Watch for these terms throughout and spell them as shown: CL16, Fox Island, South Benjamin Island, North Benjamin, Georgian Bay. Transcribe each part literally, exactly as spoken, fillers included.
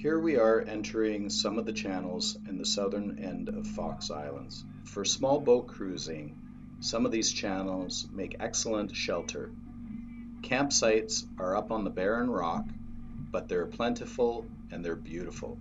Here we are entering some of the channels in the southern end of Fox Islands. For small boat cruising, some of these channels make excellent shelter. Campsites are up on the barren rock, but they're plentiful and they're beautiful.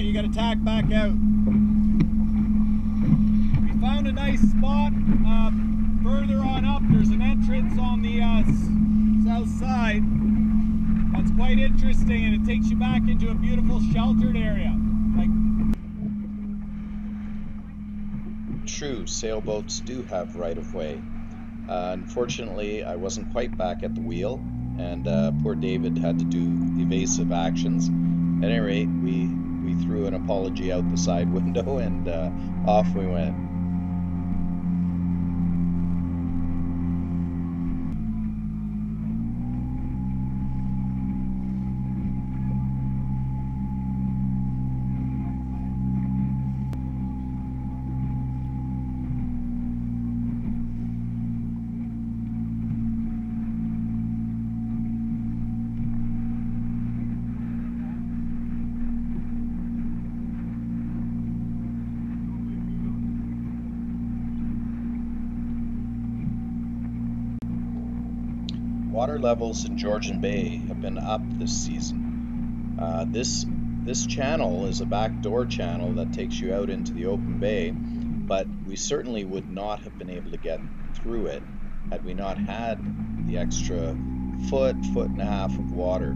You gotta tack back out. We found a nice spot uh, further on up. There's an entrance on the uh, south side that's quite interesting, and it takes you back into a beautiful sheltered area. Like... True, sailboats do have right of way. Uh, unfortunately, I wasn't quite back at the wheel, and uh, poor David had to do evasive actions. At any rate, we We threw an apology out the side window, and uh, off we went. Water levels in Georgian Bay have been up this season. Uh, this this channel is a backdoor channel that takes you out into the open bay, but we certainly would not have been able to get through it had we not had the extra foot, foot and a half of water.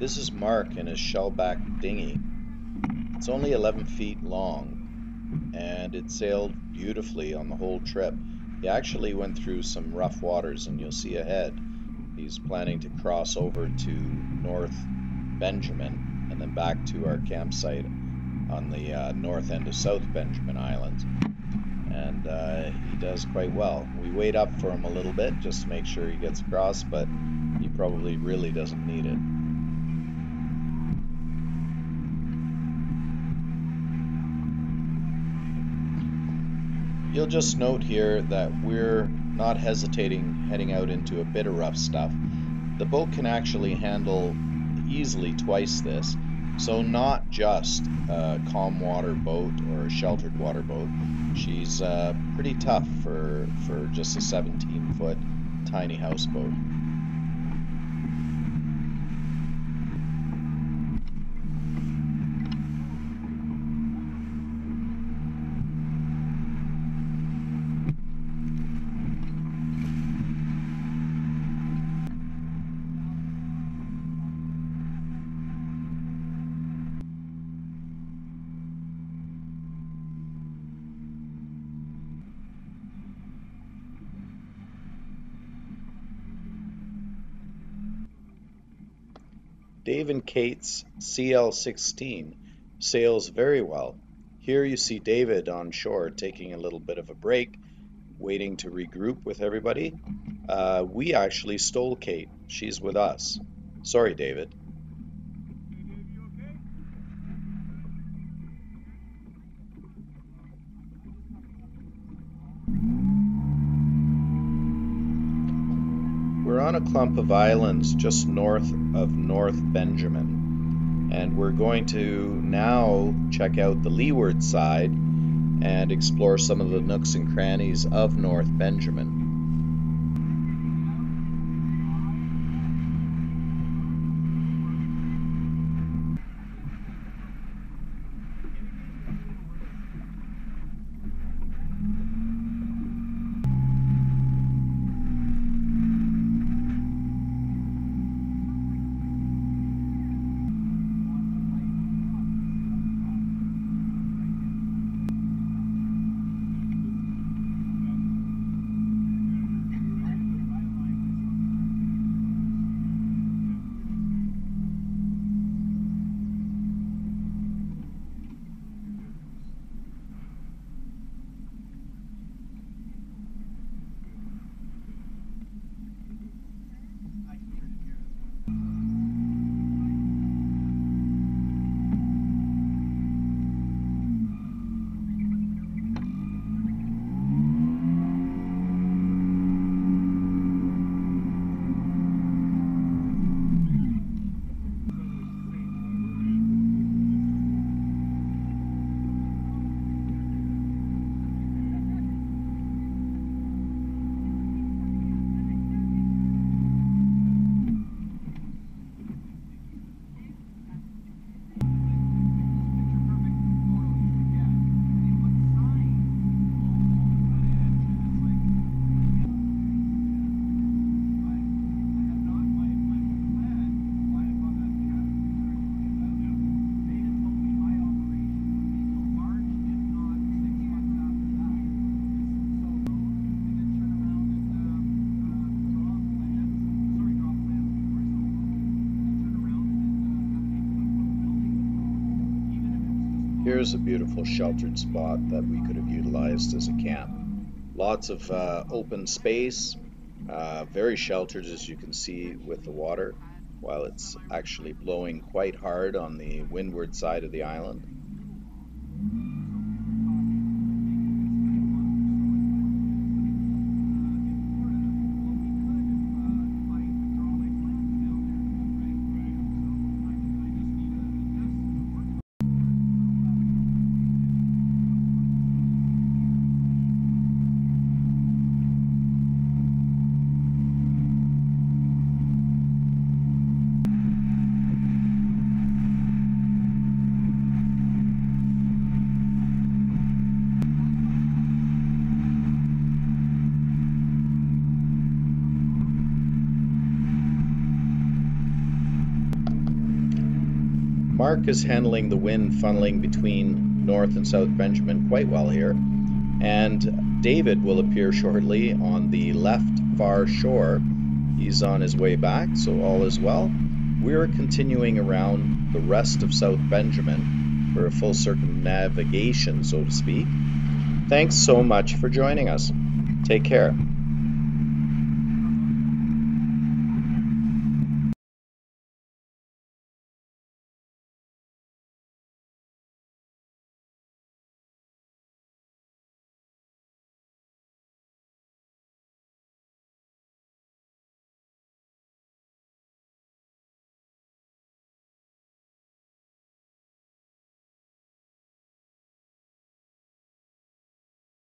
This is Mark in his shellback dinghy. It's only eleven feet long, and it sailed beautifully on the whole trip. He actually went through some rough waters, and you'll see ahead he's planning to cross over to North Benjamin and then back to our campsite on the uh, north end of South Benjamin Island. And uh, he does quite well. We wait up for him a little bit just to make sure he gets across, but he probably really doesn't need it. You'll just note here that we're not hesitating heading out into a bit of rough stuff. The boat can actually handle easily twice this, so not just a calm water boat or a sheltered water boat. She's uh, pretty tough for, for just a seventeen foot tiny houseboat. Dave and Kate's C L sixteen sails very well. Here you see David on shore taking a little bit of a break, waiting to regroup with everybody. Uh, we actually stole Kate. She's with us. Sorry, David. We're on a clump of islands just north of North Benjamin, and we're going to now check out the leeward side and explore some of the nooks and crannies of North Benjamin. Here's a beautiful sheltered spot that we could have utilized as a camp. Lots of uh, open space, uh, very sheltered as you can see with the water, while it's actually blowing quite hard on the windward side of the island. Mark is handling the wind funneling between North and South Benjamin quite well here, and David will appear shortly on the left far shore. He's on his way back, so all is well. We're continuing around the rest of South Benjamin for a full circumnavigation, so to speak. Thanks so much for joining us. Take care.